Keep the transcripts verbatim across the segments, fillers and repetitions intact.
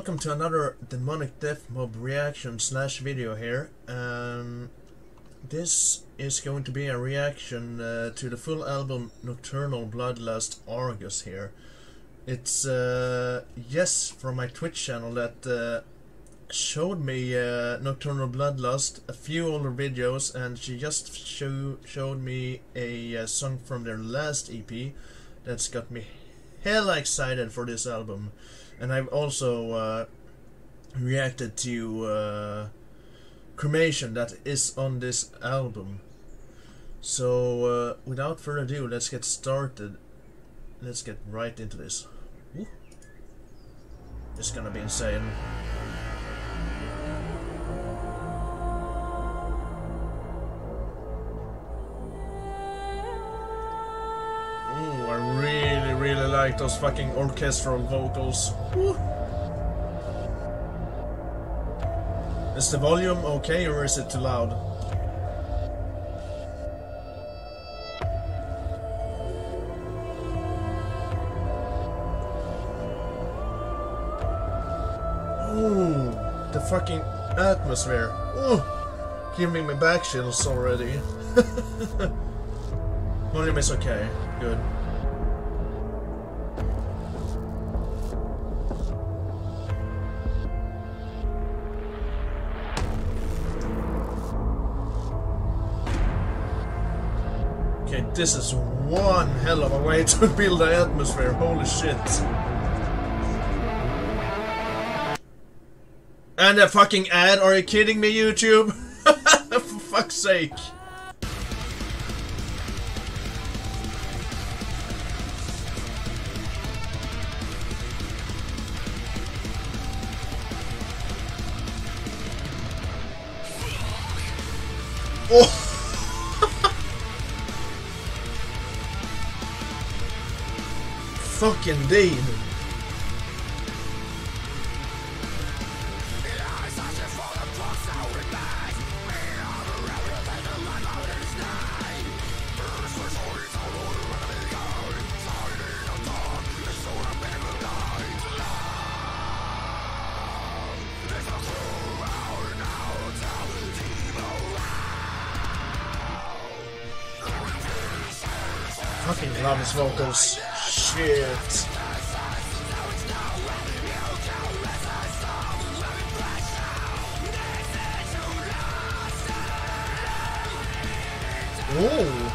welcome to another Demonic Death Mob reaction slash video here. Um, this is going to be a reaction uh, to the full album Nocturnal Bloodlust ArGOS here. It's uh, Yes from my Twitch channel that uh, showed me uh, Nocturnal Bloodlust, a few older videos, and she just show, showed me a uh, song from their last E P that's got me hella excited for this album. And I've also uh, reacted to uh, Cremation that is on this album. So uh, without further ado, let's get started. Let's get right into this. Ooh. It's gonna be insane. Like those fucking orchestral vocals. Woo. Is the volume okay or is it too loud? Ooh, the fucking atmosphere. Ooh, giving me back chills already. Volume is okay. Good. Okay, this is one hell of a way to build the atmosphere, holy shit. And a fucking ad, are you kidding me, YouTube? For fuck's sake. Oh! Fuck indeed. Fucking love his vocals. Shit. Ooh.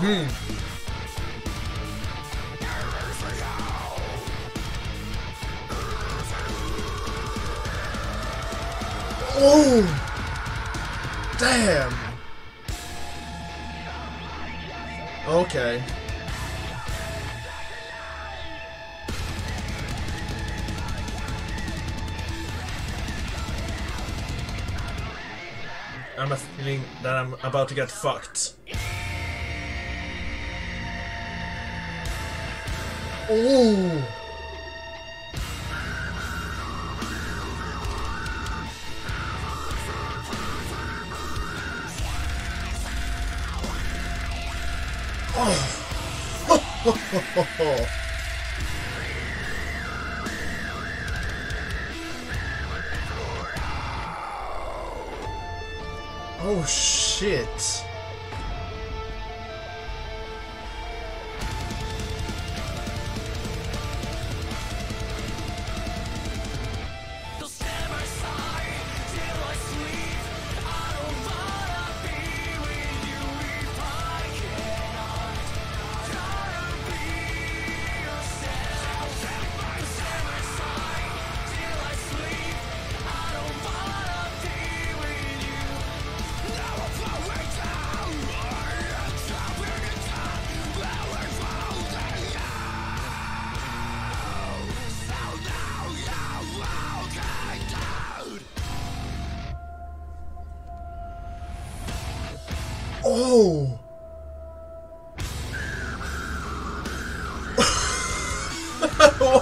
Hmm. Oh! Damn! Okay. I'm feeling that I'm about to get fucked. Ooh. Oh. Ho, ho, ho, ho, ho. Oh shit.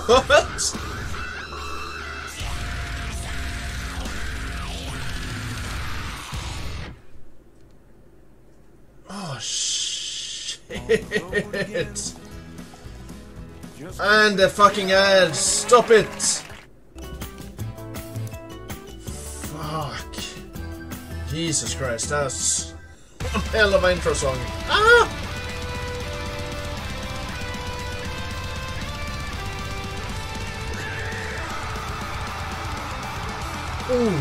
What? Oh, shit. And the fucking ads. Stop it. Fuck. Jesus Christ, that's one hell of an intro song. Ah! Ooh.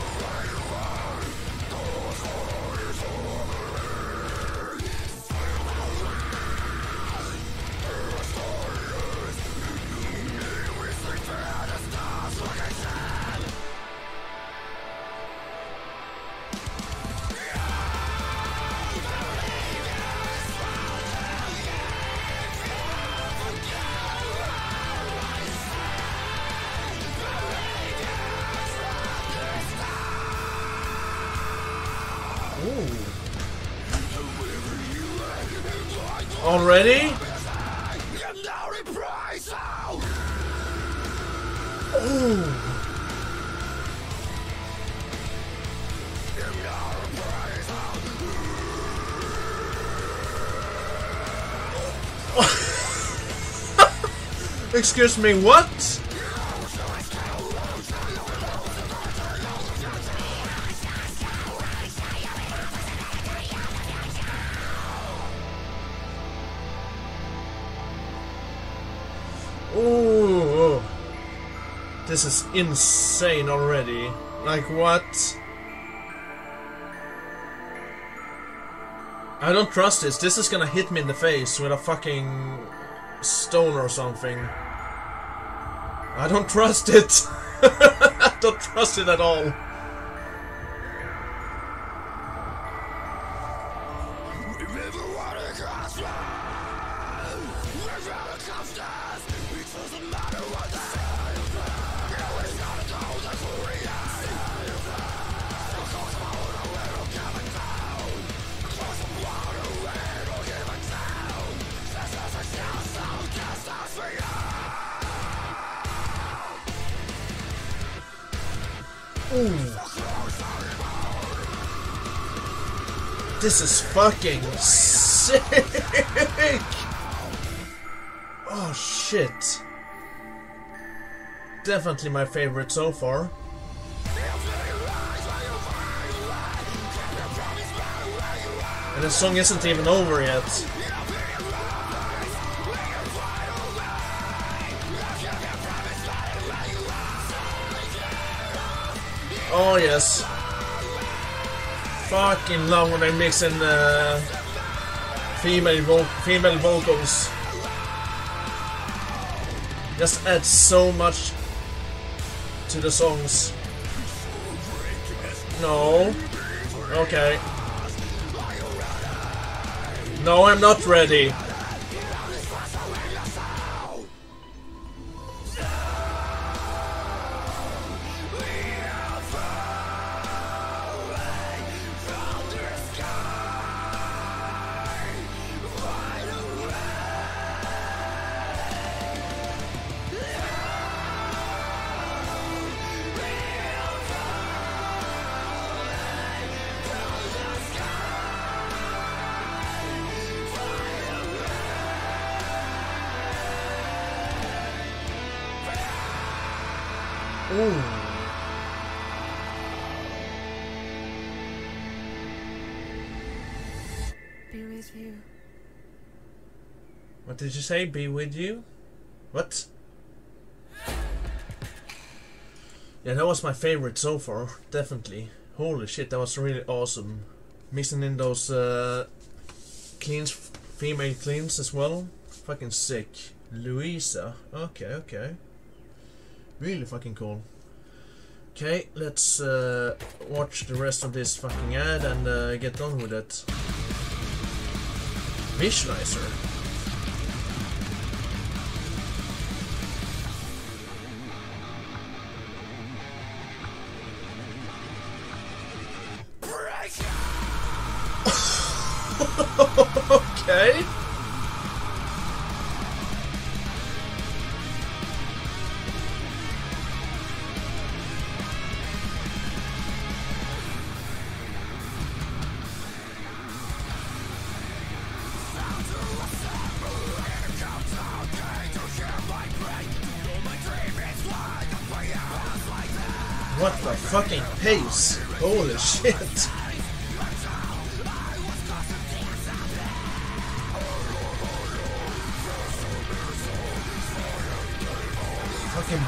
Already? Oh. Excuse me, what? Ooh, this is insane already. Like what? I don't trust this. This is gonna hit me in the face with a fucking stone or something. I don't trust it. I don't trust it at all. Ooh. This is fucking sick! Oh shit. Definitely my favorite so far. And the song isn't even over yet. Oh yes. Fucking love when they mix in uh, female vo female vocals. Just adds so much to the songs. No. Okay. No, I'm not ready. Ooh. Be with you. What did you say? Be with you? What? Yeah, that was my favorite so far, definitely. Holy shit, that was really awesome. Mixing in those uh, cleans, female cleans as well. Fucking sick. Louisa. Okay, okay. Really fucking cool. Okay, let's uh, watch the rest of this fucking ad and uh, get on with it. Visualizer. Okay. What the fucking pace? Holy shit.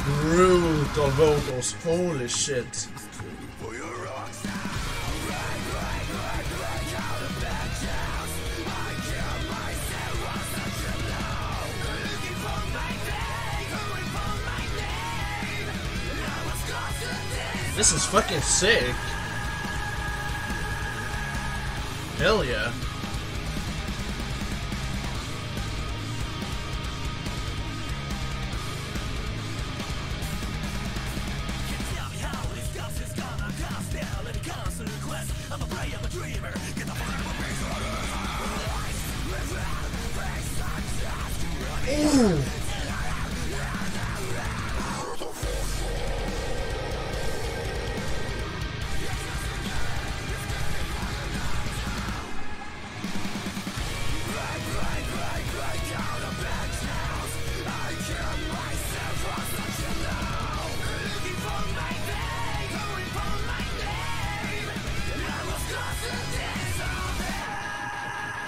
Brutal vocals, holy shit. This is fucking sick. Hell yeah.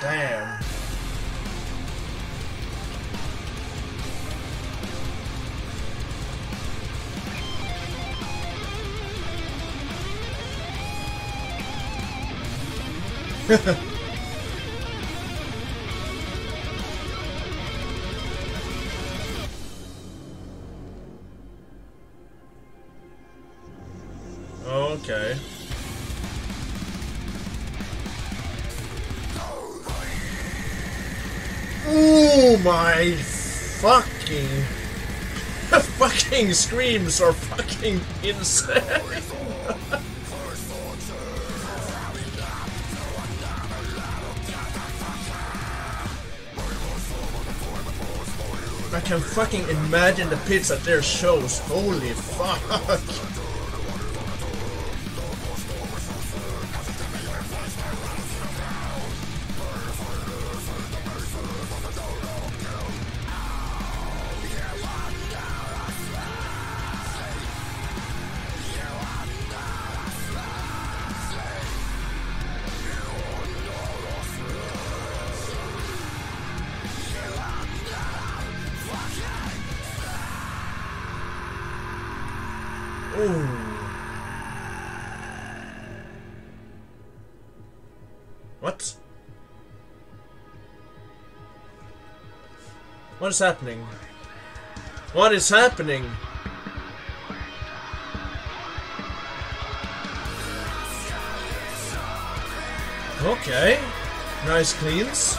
Damn. Okay. Oh my fucking fucking screams are fucking insane. I can fucking imagine the pits at their shows. Holy fuck. Ooh. What? What is happening? What is happening? Okay. Nice cleans.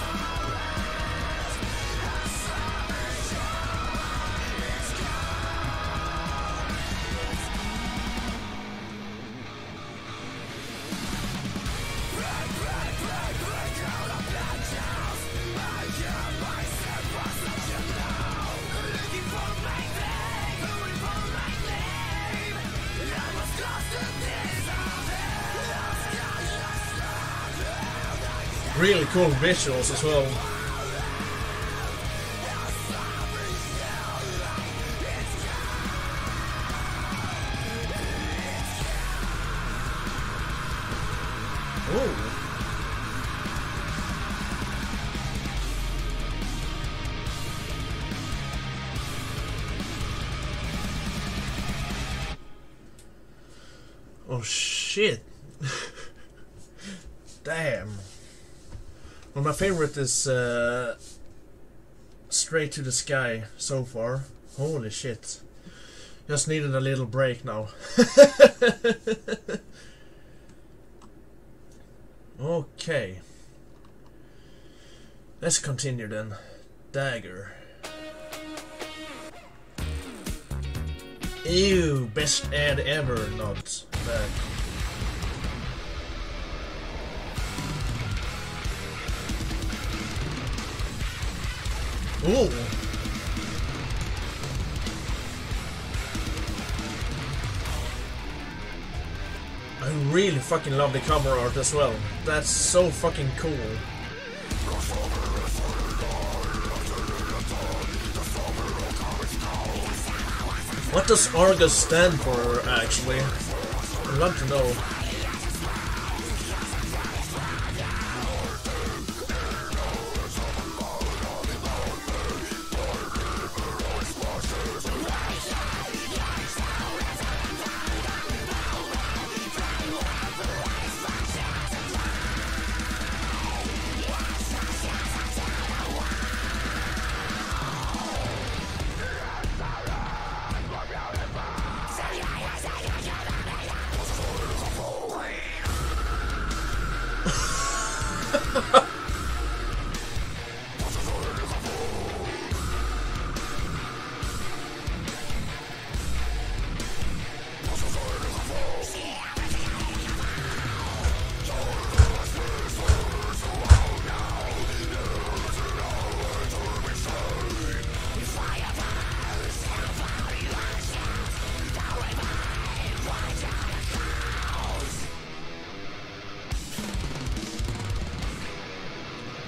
Really cool visuals as well. Ooh. Oh shit. Damn. Well, my favorite is uh, Straight to the Sky so far. Holy shit. Just needed a little break now. Okay. Let's continue then. Dagger. Ew, best ad ever, not bad. Ooh. I really fucking love the cover art as well. That's so fucking cool. What does ArGOS stand for, actually? I'd love to know.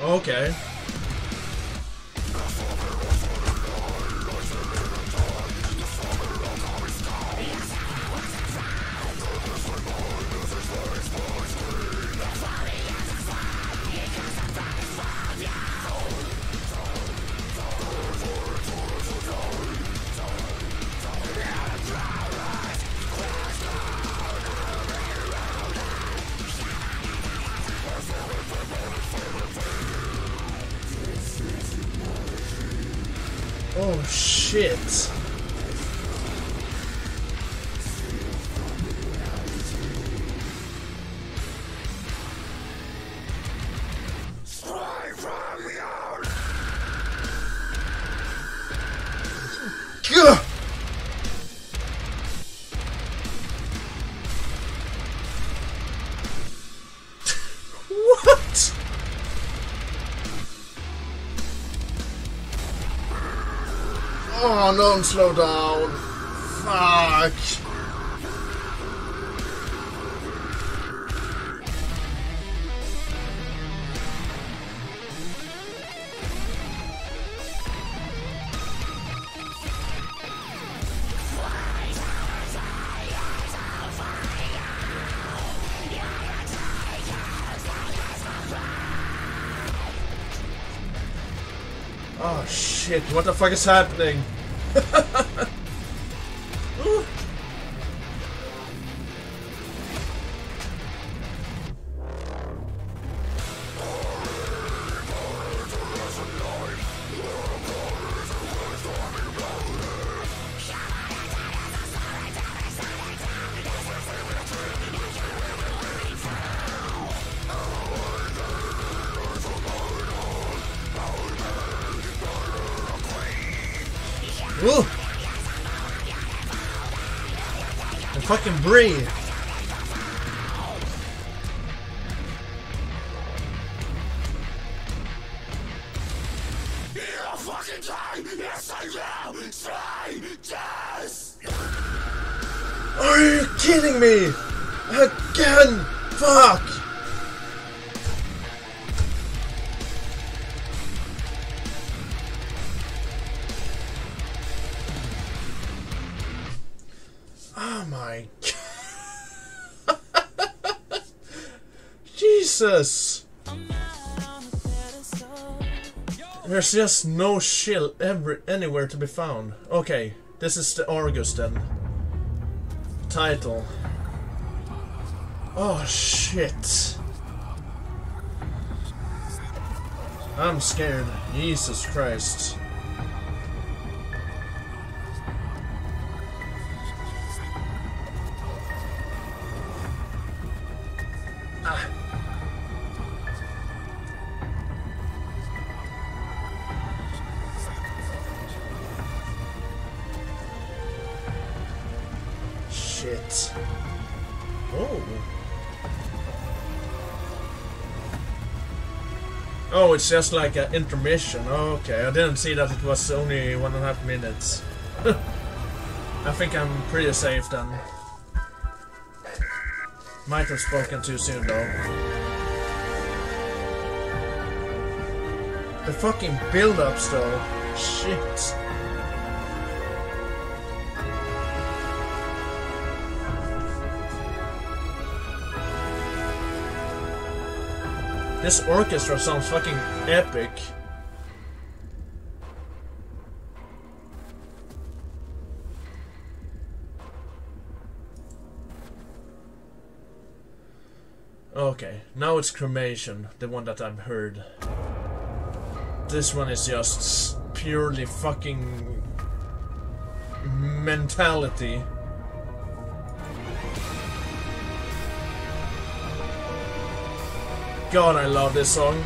Okay. Oh shit. Oh, don't slow down. Fuck. Oh shit, what the fuck is happening? Ooh. And fucking breathe. Are you kidding me? Again? Fuck. Jesus! There's just no shill ever anywhere to be found. Okay, this is the ArGOS then. Title. Oh shit. I'm scared. Jesus Christ. Ah. Shit. Oh. Oh, it's just like an intermission. Oh, okay, I didn't see that it was only one and a half minutes. I think I'm pretty safe then. Might have spoken too soon though. The fucking build-ups though. Shit. This orchestra sounds fucking epic. Okay, now it's Cremation, the one that I've heard. This one is just purely fucking mentality. God, I love this song.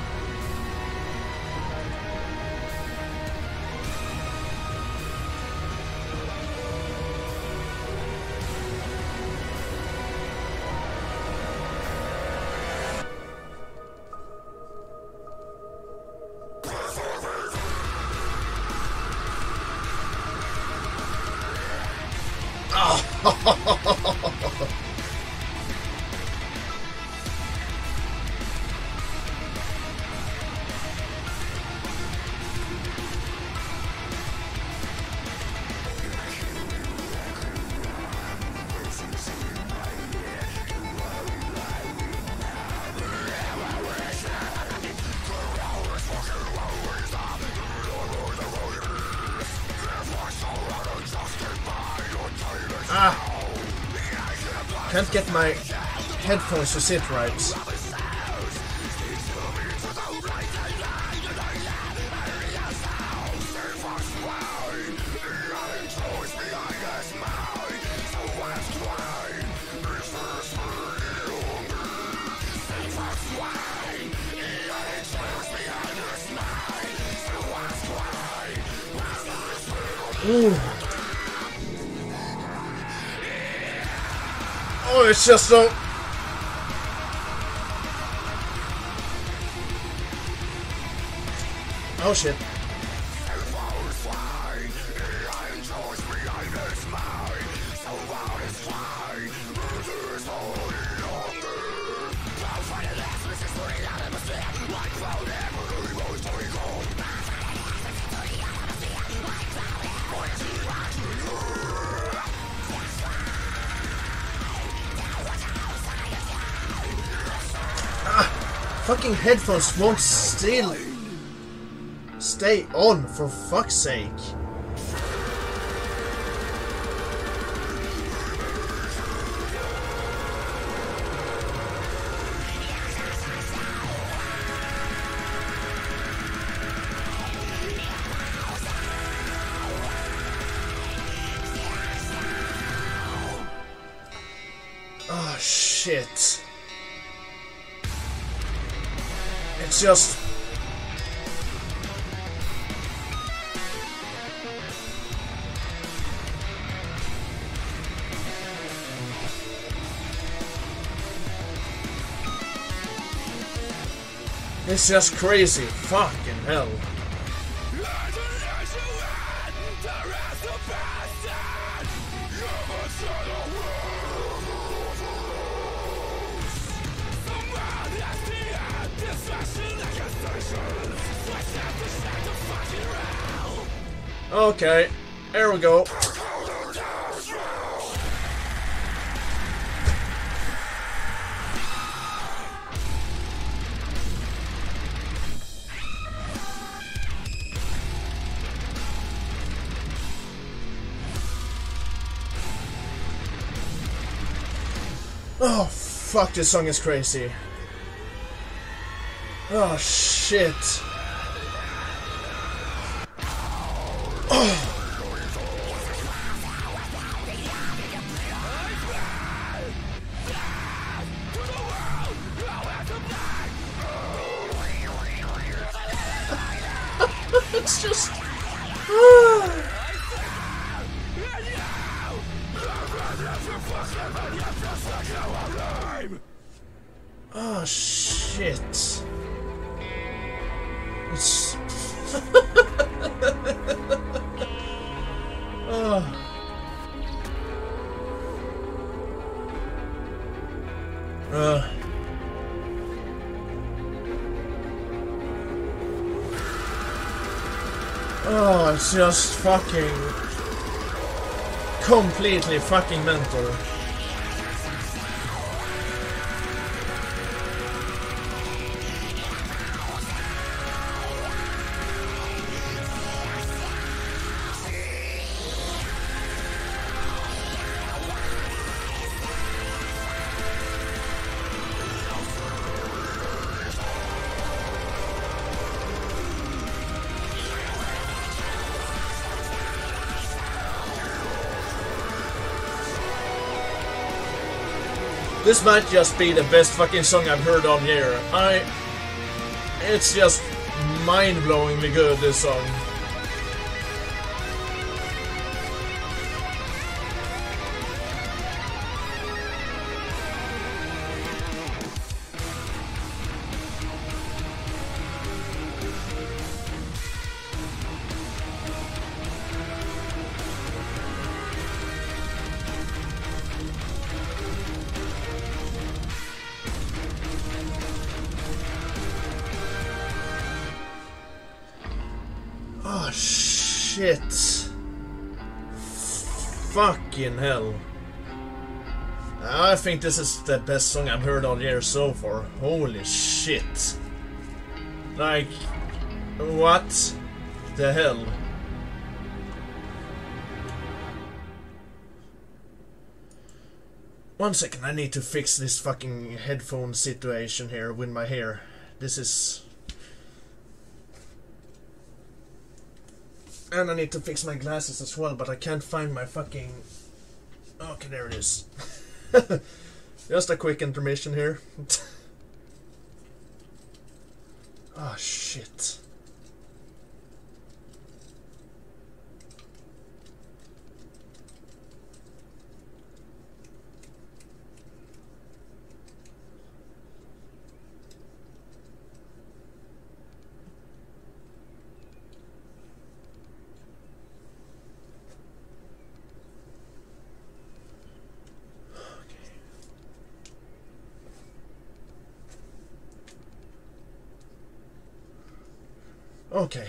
Can't get my headphones to sit right. Ooh. Oh, it's just so... Oh shit. Fucking headphones won't still stay on, for fuck's sake. Oh shit. It's just... It's just crazy. Fucking hell. Okay, there we go. Oh, Fuck, this song is crazy. Oh, shit. Oh. It's just... oh, shit. It's... oh. Uh. Oh, it's just fucking... completely fucking mental. This might just be the best fucking song I've heard on here. I... It's just mind-blowingly good, this song. Shit. Fucking hell. I think this is the best song I've heard all year so far. Holy shit. Like, what the hell? One second, I need to fix this fucking headphone situation here with my hair. This is... And I need to fix my glasses as well, but I can't find my fucking... Okay, there it is. Just a quick intermission here. Oh, shit. Okay,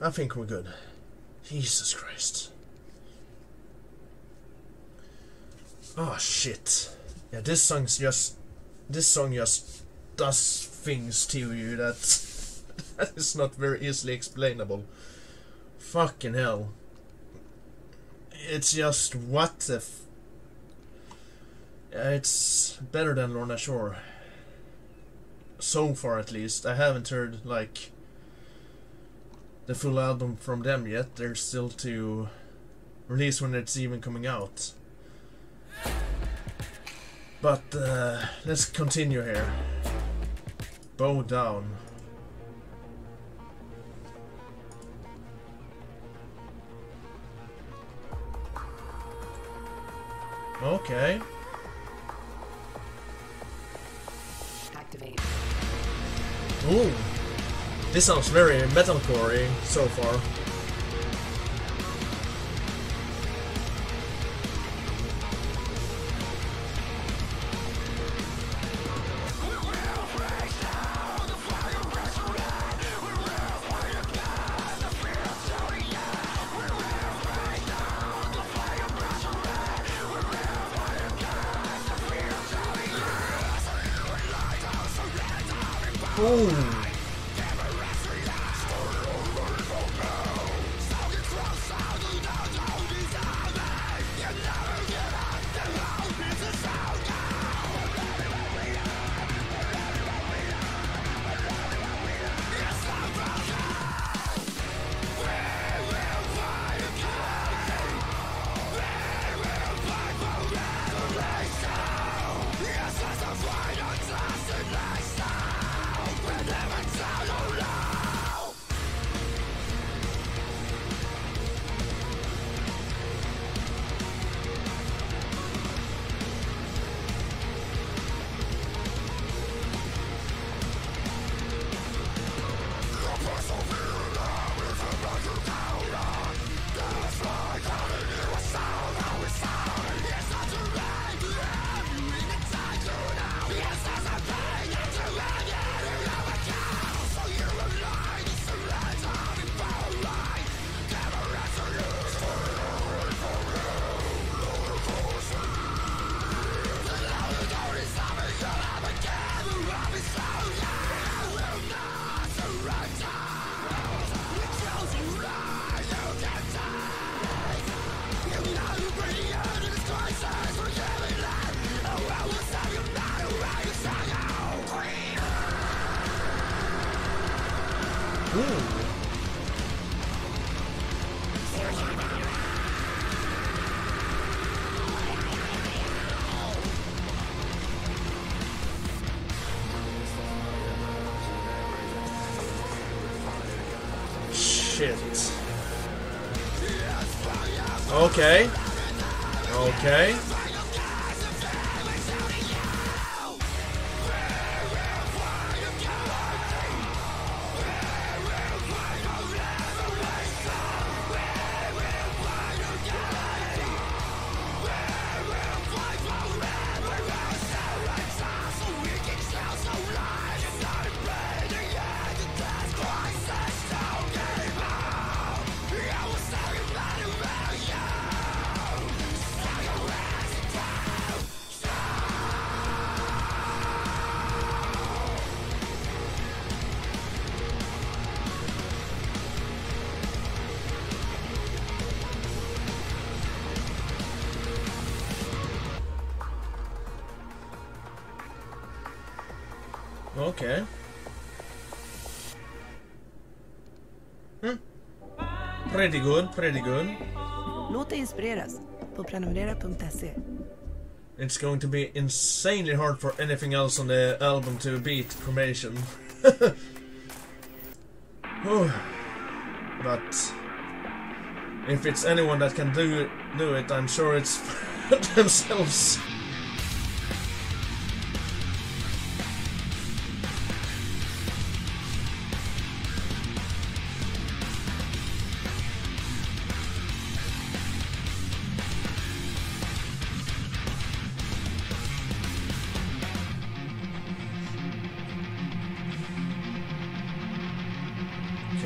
I think we're good. Jesus Christ. Oh shit. Yeah, this song's just... This song just does things to you that... That is not very easily explainable. Fucking hell. It's just... What the f... Yeah, it's better than Lorna Shore. So far at least. I haven't heard, like... the full album from them yet. They're still to release when it's even coming out. But uh, let's continue here. Bow down. Okay. Activate. Ooh. This sounds very metalcore-y so far. Ooh. kittens. Okay. Okay. Okay. Hmm. Pretty good, pretty good. It's going to be insanely hard for anything else on the album to beat Cremation. But if it's anyone that can do do it, I'm sure it's themselves.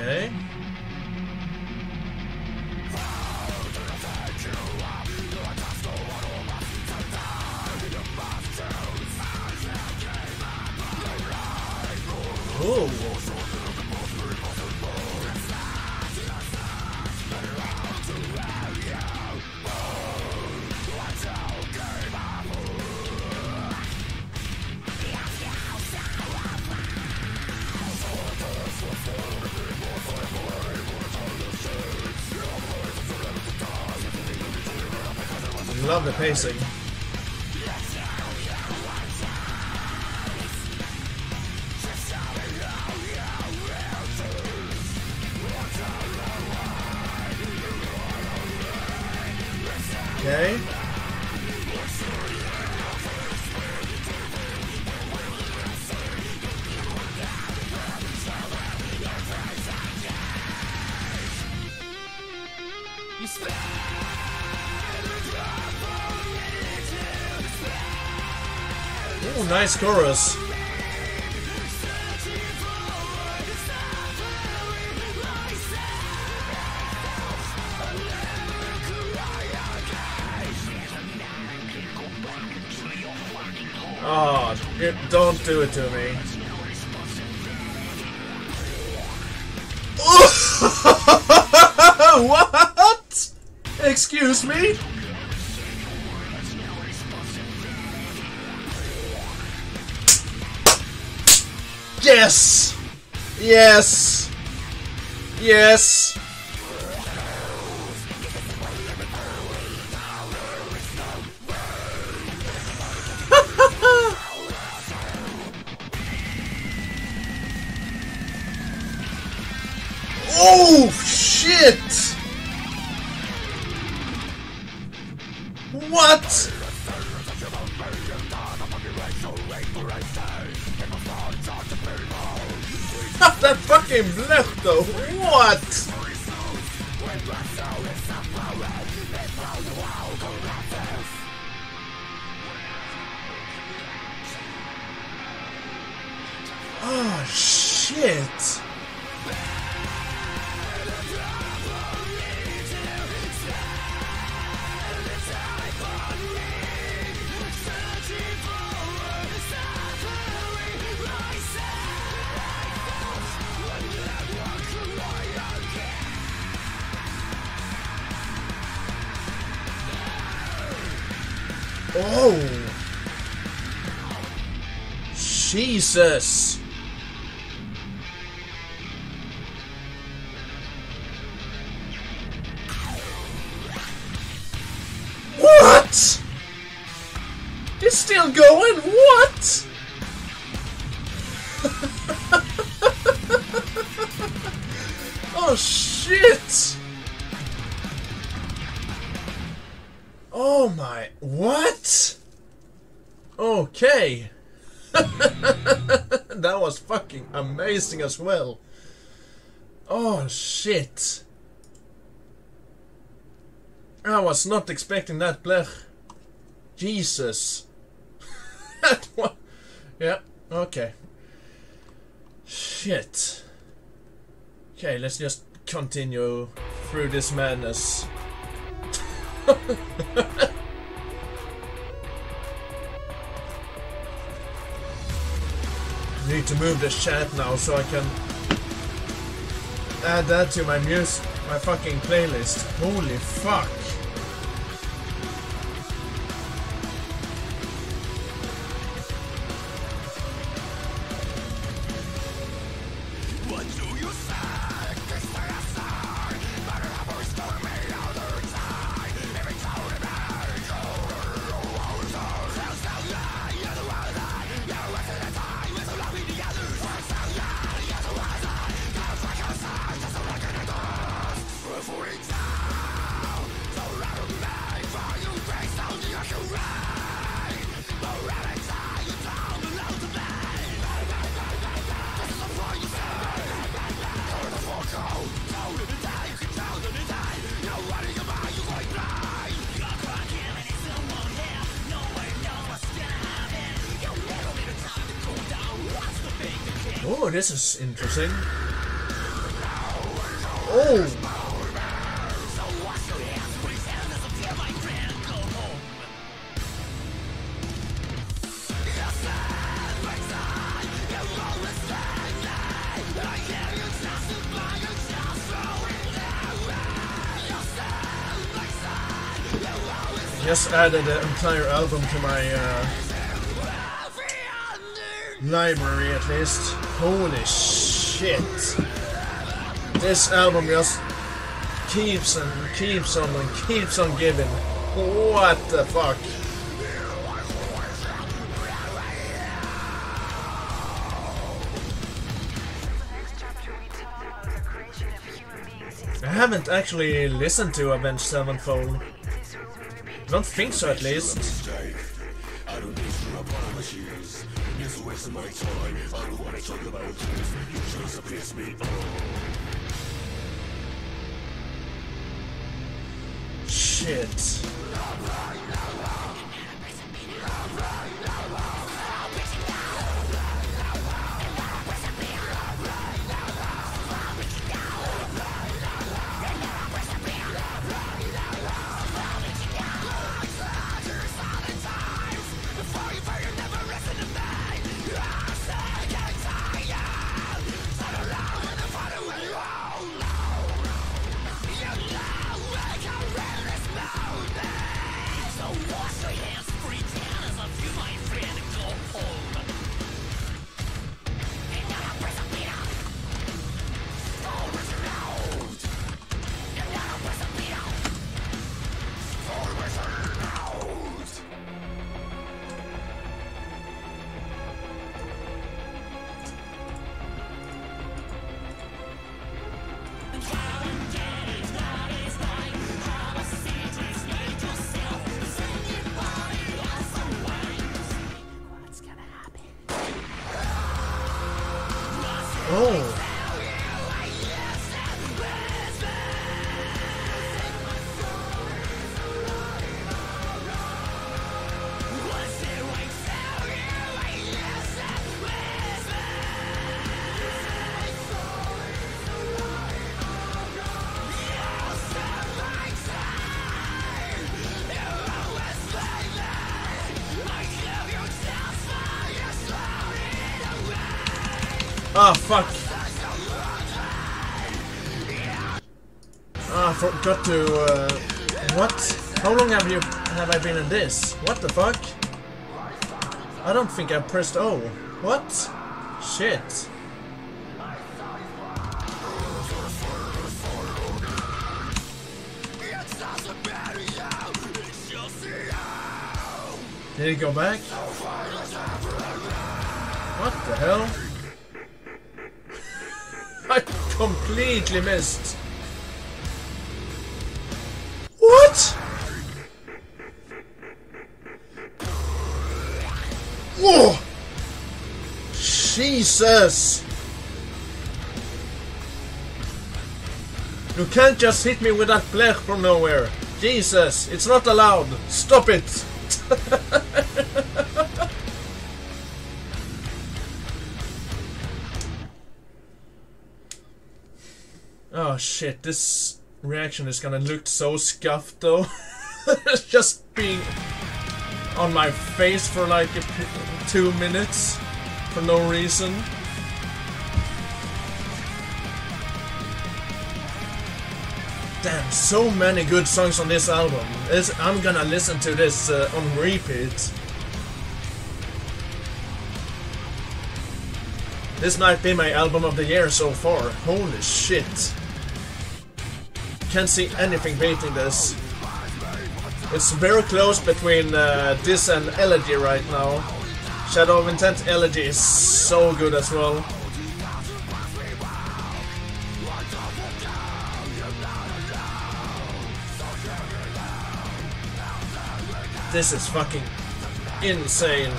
Okay. Love the pacing. Okay. Ooh, nice chorus. Oh, it, don't do it to me. What? Excuse me? Yes! Yes! Yes! Oh, shit! What? That fucking left though. What? Oh shit. Oh, Jesus. What? It's still going? What? Oh, shit. shit! Oh my, what? Okay. That was fucking amazing as well. Oh shit. I was not expecting that, blech. Jesus. That one. Yeah, okay. Shit. Okay, let's just continue through this madness. Need to move the chat now so I can add that to my music, my fucking playlist. Holy fuck! Oh, this is interesting. Oh! Just added the entire album to my uh, library at least. Holy shit! This album just keeps and keeps on and keeps on giving. What the fuck? I haven't actually listened to Avenged Sevenfold. I don't think so, at least. I don't need to rub on my shoes. Just waste my time. I don't want to talk about this. You just piss me off. Shit. Ah, fuck! Ah, forgot to, uh, what? How long have you, have I been in this? What the fuck? I don't think I pressed O. What? Shit. Did it go back? What the hell? Completely missed. Whoa! Jesus! You can't just hit me with that blech from nowhere. Jesus, it's not allowed. Stop it! Oh shit, this reaction is gonna look so scuffed though. Just being on my face for like a p two minutes for no reason. Damn, so many good songs on this album. It's, I'm gonna listen to this uh, on repeat. This might be my album of the year so far. Holy shit. Can't see anything beating this. It's very close between uh, this and Elegy right now. Shadow of Intent Elegy is so good as well. This is fucking insane.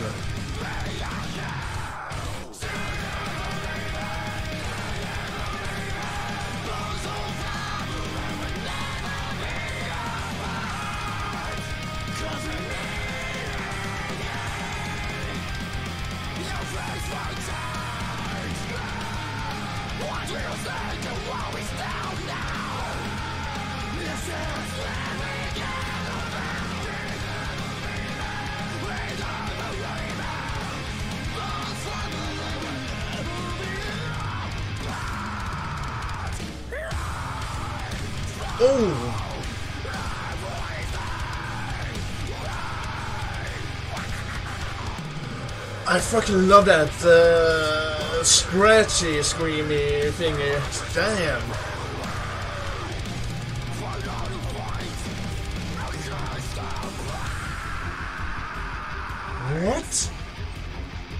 I fucking love that uh, scratchy, screamy thingy. Damn. What?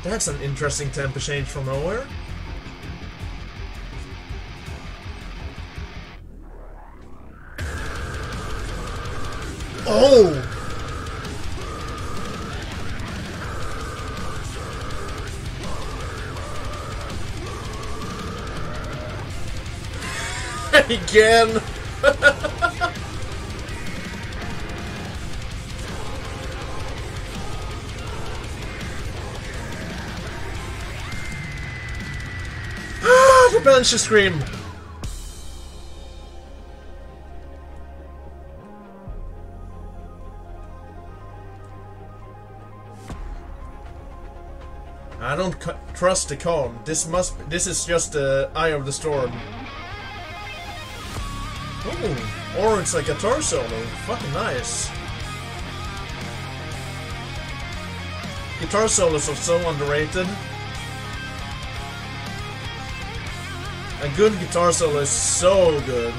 That's an interesting tempo change from nowhere. Oh! Again. Ah, the Banshee scream. I don't trust the calm. This must. This is just the eye of the storm. Oh, or it's like a guitar solo. Fucking nice. Guitar solos are so underrated. A good guitar solo is so good.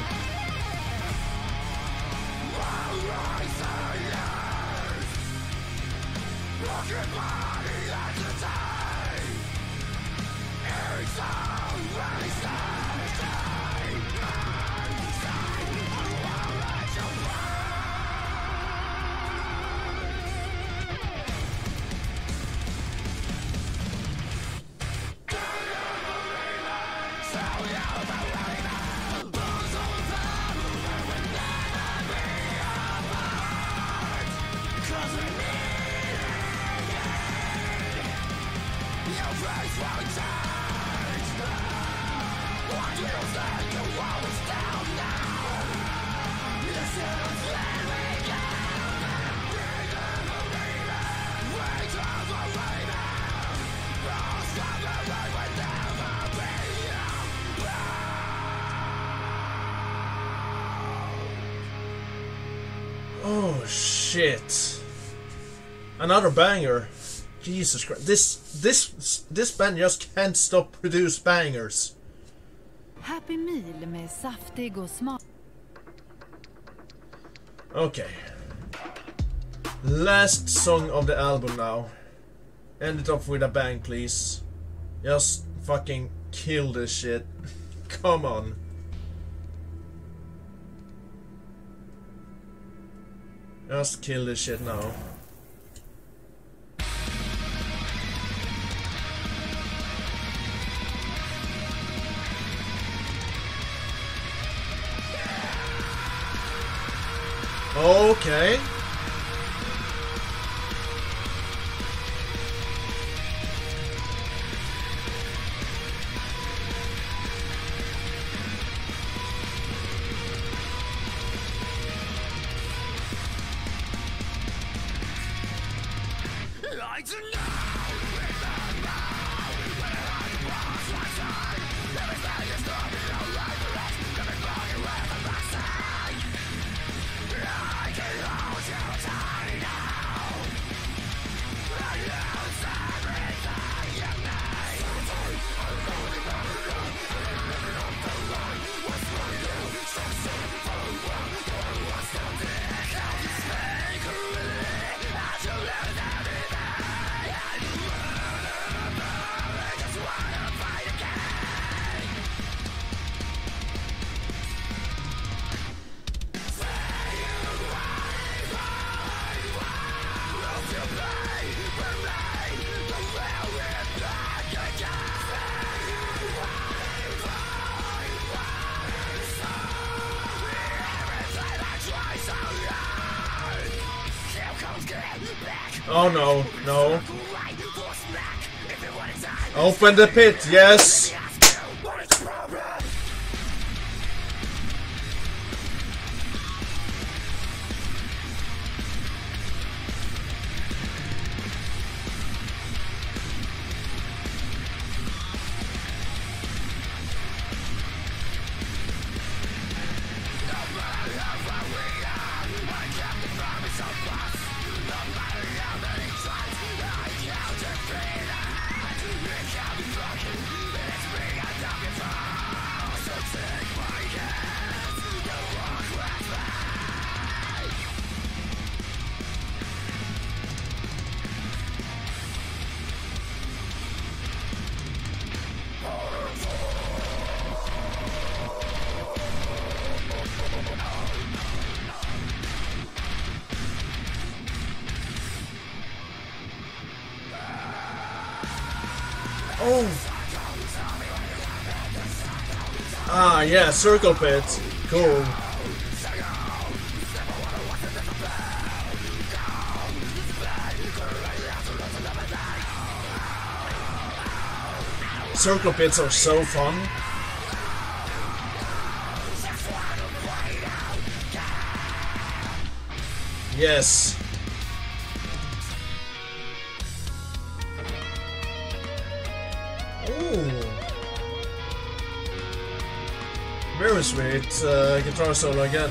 Oh shit! Another banger. Jesus Christ! This this this band just can't stop produce bangers. Happy meal med saftig och smak. Okay. Last song of the album now. End it off with a bang, please. Just fucking kill this shit. Come on. Just kill this shit now. Okay. Oh no, no. Open the pit, yes! Ah, yeah, circle pit. Cool. Circle pits are so fun. Yes. Very sweet, uh, guitar solo again.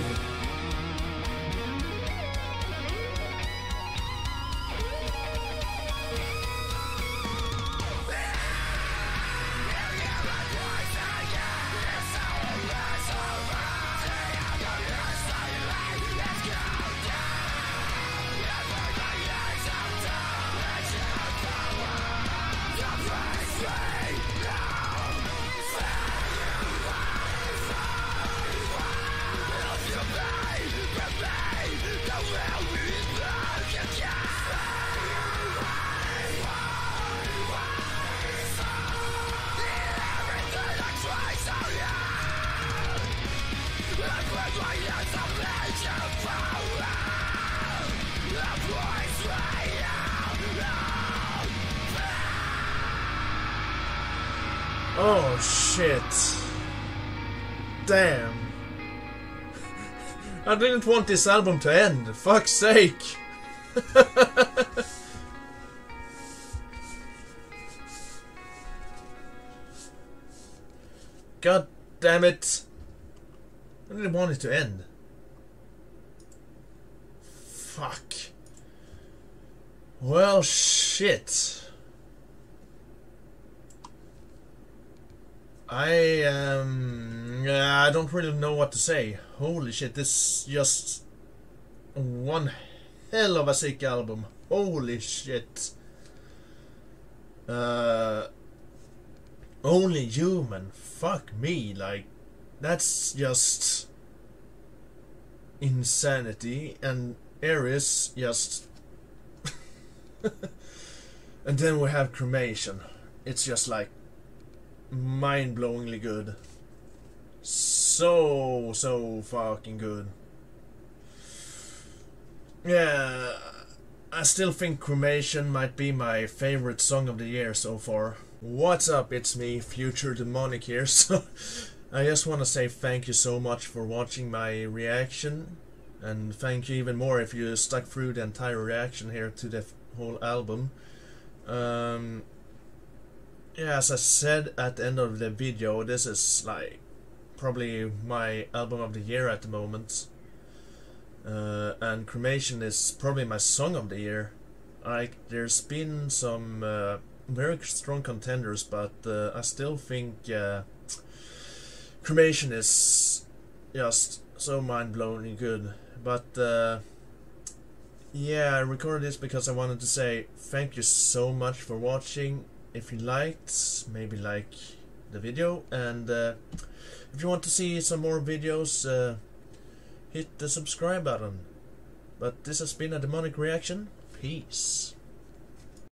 Oh shit. Damn. I didn't want this album to end, fuck's sake. God damn it. I didn't want it to end. Fuck. Well, shit. I um I don't really know what to say. Holy shit, this is just one hell of a sick album. Holy shit. Uh Only Human. Fuck me, like that's just insanity, and Ares just and then we have Cremation. It's just like mind-blowingly good. So, so fucking good. Yeah, I still think Cremation might be my favorite song of the year so far. What's up, it's me, Future Demonic here. So I just want to say thank you so much for watching my reaction, and thank you even more if you stuck through the entire reaction here to the whole album. Um, yeah, as I said at the end of the video, this is like probably my album of the year at the moment. Uh, and Cremation is probably my song of the year. Like, there's been some uh, very strong contenders, but uh, I still think uh, Cremation is just so mind-blowingly good. But uh, yeah, I recorded this because I wanted to say thank you so much for watching. If you liked, maybe like the video, and uh, if you want to see some more videos, uh, hit the subscribe button. But this has been a Demonic Reaction. Peace.